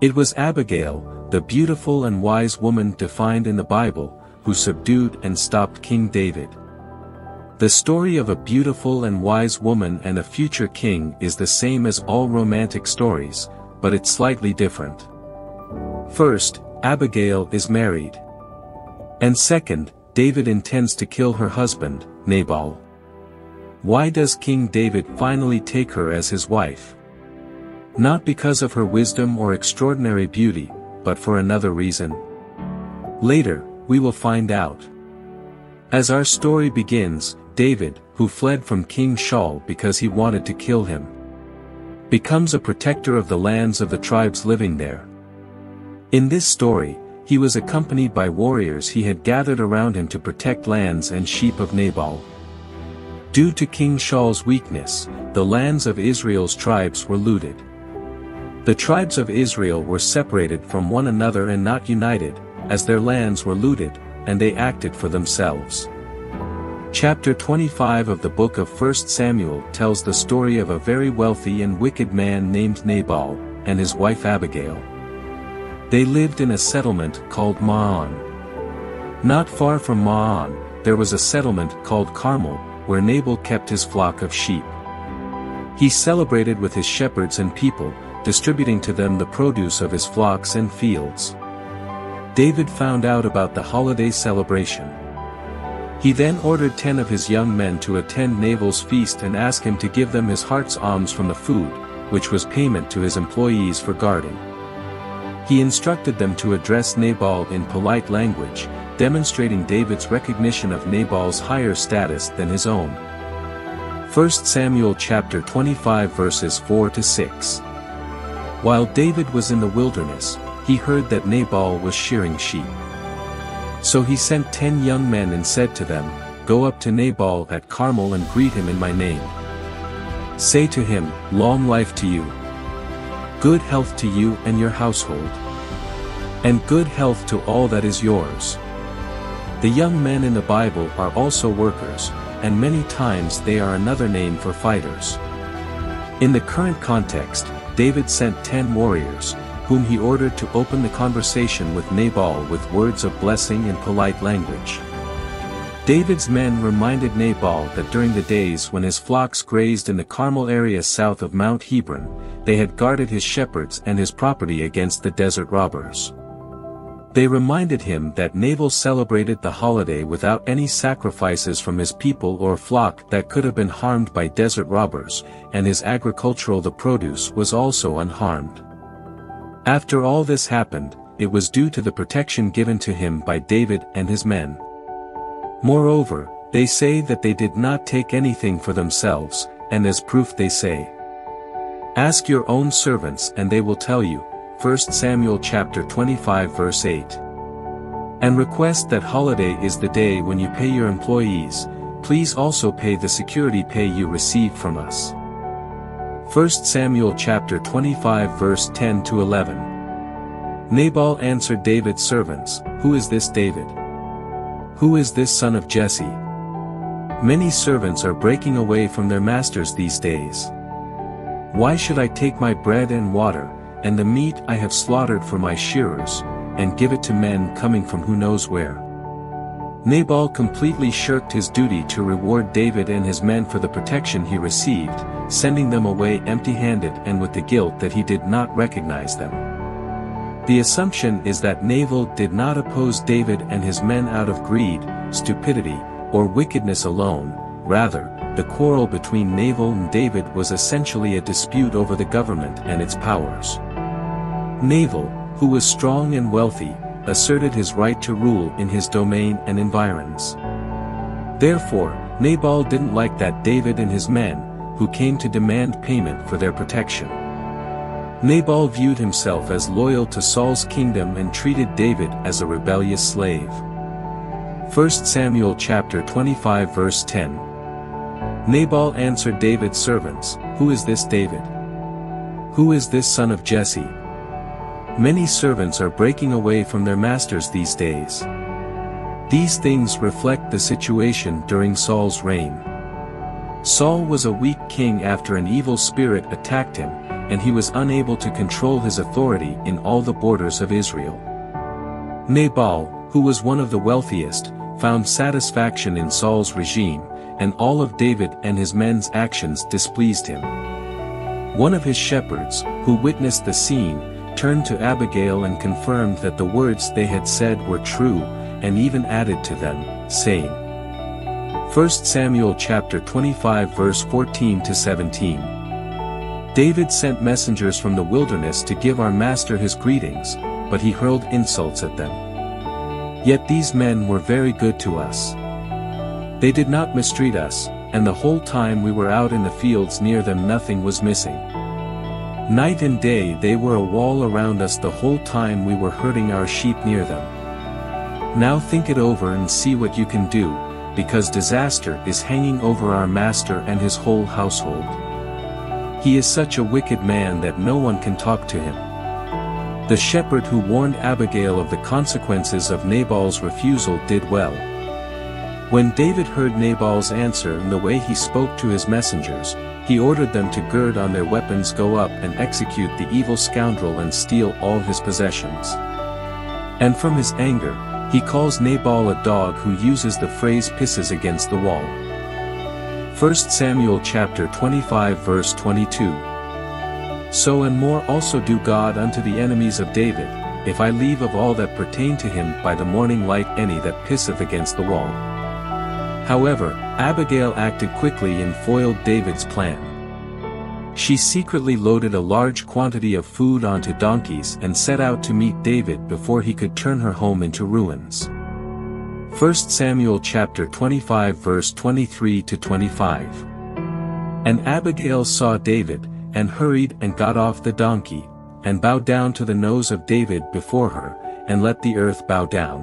It was Abigail, the beautiful and wise woman defined in the Bible, who subdued and stopped King David. The story of a beautiful and wise woman and a future king is the same as all romantic stories, but it's slightly different. First, Abigail is married. And second, David intends to kill her husband, Nabal. Why does King David finally take her as his wife? Not because of her wisdom or extraordinary beauty, but for another reason. Later, we will find out. As our story begins, David, who fled from King Saul because he wanted to kill him, becomes a protector of the lands of the tribes living there. In this story, he was accompanied by warriors he had gathered around him to protect lands and sheep of Nabal. Due to King Saul's weakness, the lands of Israel's tribes were looted. The tribes of Israel were separated from one another and not united, as their lands were looted, and they acted for themselves. Chapter 25 of the book of 1 Samuel tells the story of a very wealthy and wicked man named Nabal, and his wife Abigail. They lived in a settlement called Maon. Not far from Maon, there was a settlement called Carmel, where Nabal kept his flock of sheep. He celebrated with his shepherds and people, distributing to them the produce of his flocks and fields. David found out about the holiday celebration. He then ordered 10 of his young men to attend Nabal's feast and ask him to give them his heart's alms from the food, which was payment to his employees for guarding. He instructed them to address Nabal in polite language, demonstrating David's recognition of Nabal's higher status than his own. 1 Samuel chapter 25 verses 4-6. While David was in the wilderness, he heard that Nabal was shearing sheep. So he sent 10 young men and said to them, "Go up to Nabal at Carmel and greet him in my name. Say to him, long life to you. Good health to you and your household. And good health to all that is yours." The young men in the Bible are also workers, and many times they are another name for fighters. In the current context, David sent 10 warriors, whom he ordered to open the conversation with Nabal with words of blessing and polite language. David's men reminded Nabal that during the days when his flocks grazed in the Carmel area south of Mount Hebron, they had guarded his shepherds and his property against the desert robbers. They reminded him that Nabal celebrated the holiday without any sacrifices from his people or flock that could have been harmed by desert robbers, and his produce was also unharmed. After all this happened, it was due to the protection given to him by David and his men. Moreover, they say that they did not take anything for themselves, and as proof they say, "Ask your own servants and they will tell you," 1 Samuel chapter 25 verse 8. "And request that holiday is the day when you pay your employees, please also pay the security pay you receive from us." 1 Samuel chapter 25 verse 10-11. Nabal answered David's servants, "Who is this David? Who is this son of Jesse?" Many servants are breaking away from their masters these days. "Why should I take my bread and water, and the meat I have slaughtered for my shearers, and give it to men coming from who knows where?" Nabal completely shirked his duty to reward David and his men for the protection he received, sending them away empty-handed and with the guilt that he did not recognize them. The assumption is that Nabal did not oppose David and his men out of greed, stupidity, or wickedness alone. Rather, the quarrel between Nabal and David was essentially a dispute over the government and its powers. Nabal, who was strong and wealthy, asserted his right to rule in his domain and environs. Therefore, Nabal didn't like that David and his men, who came to demand payment for their protection. Nabal viewed himself as loyal to Saul's kingdom and treated David as a rebellious slave. 1 Samuel chapter 25 verse 10. Nabal answered David's servants, "Who is this David? Who is this son of Jesse?" Many servants are breaking away from their masters these days. These things reflect the situation during Saul's reign. Saul was a weak king after an evil spirit attacked him, and he was unable to control his authority in all the borders of Israel. Nabal, who was one of the wealthiest, found satisfaction in Saul's regime, and all of David and his men's actions displeased him. One of his shepherds, who witnessed the scene, turned to Abigail and confirmed that the words they had said were true, and even added to them, saying, 1 Samuel chapter 25 verse 14 to 17. David sent messengers from the wilderness to give our master his greetings, but he hurled insults at them. Yet these men were very good to us. They did not mistreat us, and the whole time we were out in the fields near them nothing was missing. Night and day they were a wall around us the whole time we were herding our sheep near them. Now think it over and see what you can do, because disaster is hanging over our master and his whole household. He is such a wicked man that no one can talk to him. The shepherd who warned Abigail of the consequences of Nabal's refusal did well. When David heard Nabal's answer and the way he spoke to his messengers, he ordered them to gird on their weapons, go up and execute the evil scoundrel and steal all his possessions. And from his anger, he calls Nabal a dog who uses the phrase pisses against the wall. 1 Samuel chapter 25 verse 22. So and more also do God unto the enemies of David, if I leave of all that pertain to him by the morning light any that pisseth against the wall. However, Abigail acted quickly and foiled David's plan. She secretly loaded a large quantity of food onto donkeys and set out to meet David before he could turn her home into ruins. 1 Samuel chapter 25 verse 23 to 25. And Abigail saw David, and hurried and got off the donkey, and bowed down to the nose of David before her, and let the earth bow down.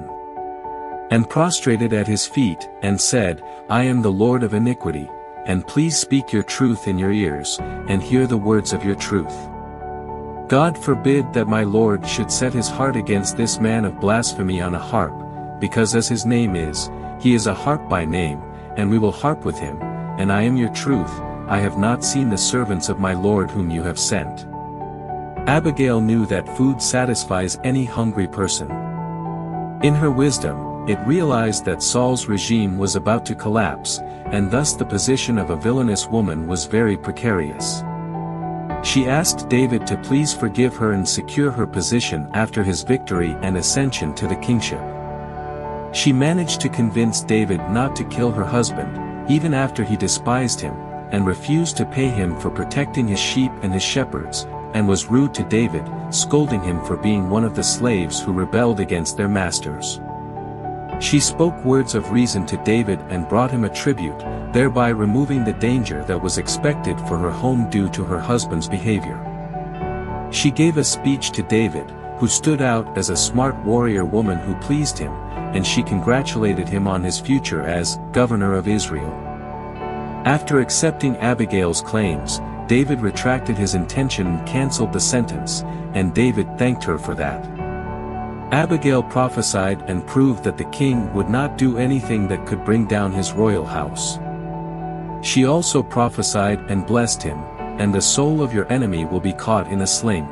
And prostrated at his feet, and said, I am the Lord of iniquity, and please speak your truth in your ears, and hear the words of your truth. God forbid that my Lord should set his heart against this man of blasphemy on a harp, because as his name is, he is a harp by name, and we will harp with him, and I am your truth, I have not seen the servants of my Lord whom you have sent. Abigail knew that food satisfies any hungry person. In her wisdom, it realized that Saul's regime was about to collapse, and thus the position of a villainous woman was very precarious. She asked David to please forgive her and secure her position after his victory and ascension to the kingship. She managed to convince David not to kill her husband, even after he despised him, and refused to pay him for protecting his sheep and his shepherds, and was rude to David, scolding him for being one of the slaves who rebelled against their masters. She spoke words of reason to David and brought him a tribute, thereby removing the danger that was expected for her home due to her husband's behavior. She gave a speech to David, who stood out as a smart warrior woman who pleased him, and she congratulated him on his future as governor of Israel. After accepting Abigail's claims, David retracted his intention and cancelled the sentence, and David thanked her for that. Abigail prophesied and proved that the king would not do anything that could bring down his royal house. She also prophesied and blessed him, and the soul of your enemy will be caught in a sling.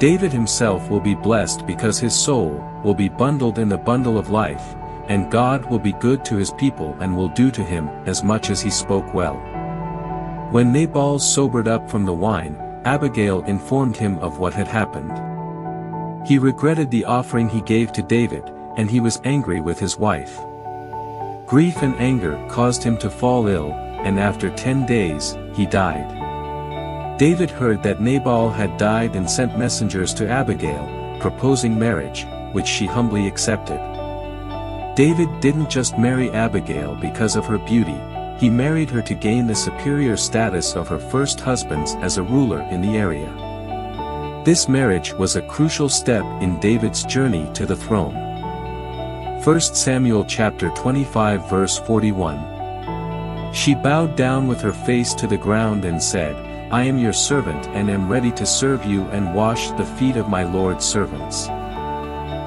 David himself will be blessed because his soul will be bundled in the bundle of life, and God will be good to his people and will do to him as much as he spoke well. When Nabal sobered up from the wine, Abigail informed him of what had happened. He regretted the offering he gave to David, and he was angry with his wife. Grief and anger caused him to fall ill, and after 10 days, he died. David heard that Nabal had died and sent messengers to Abigail, proposing marriage, which she humbly accepted. David didn't just marry Abigail because of her beauty, he married her to gain the superior status of her first husbands as a ruler in the area. This marriage was a crucial step in David's journey to the throne. 1 Samuel chapter 25 verse 41. She bowed down with her face to the ground and said, I am your servant and am ready to serve you, and washed the feet of my Lord's servants.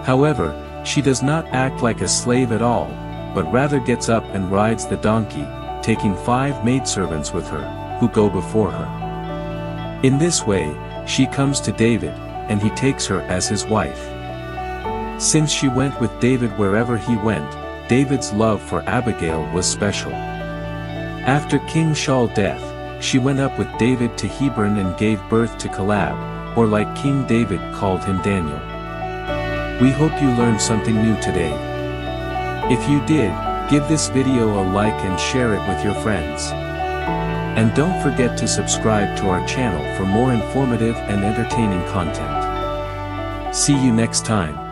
However, she does not act like a slave at all, but rather gets up and rides the donkey, taking 5 maidservants with her, who go before her. In this way, she comes to David, and he takes her as his wife. Since she went with David wherever he went, David's love for Abigail was special. After King Saul's death, she went up with David to Hebron and gave birth to Caleb, or like King David called him Daniel. We hope you learned something new today. If you did, give this video a like and share it with your friends. And don't forget to subscribe to our channel for more informative and entertaining content. See you next time.